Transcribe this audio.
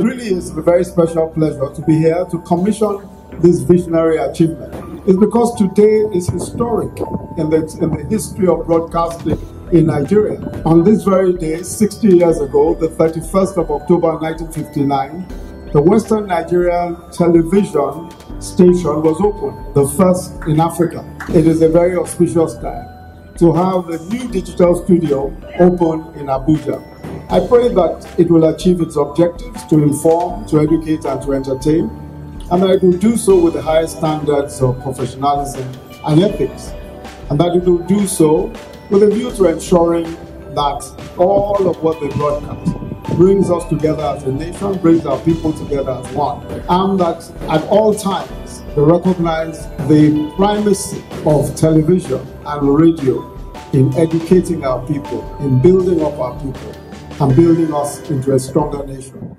It really is a very special pleasure to be here to commission this visionary achievement. It's because today is historic in the history of broadcasting in Nigeria. On this very day, 60 years ago, the 31st of October 1959, the Western Nigeria television station was opened, the first in Africa. It is a very auspicious time to have a new digital studio open in Abuja. I pray that it will achieve its objectives to inform, to educate, and to entertain, and that it will do so with the highest standards of professionalism and ethics, and that it will do so with a view to ensuring that all of what they broadcast brings us together as a nation, brings our people together as one, and that at all times they recognize the primacy of television and radio in educating our people, in building up our people, and building us into a stronger nation.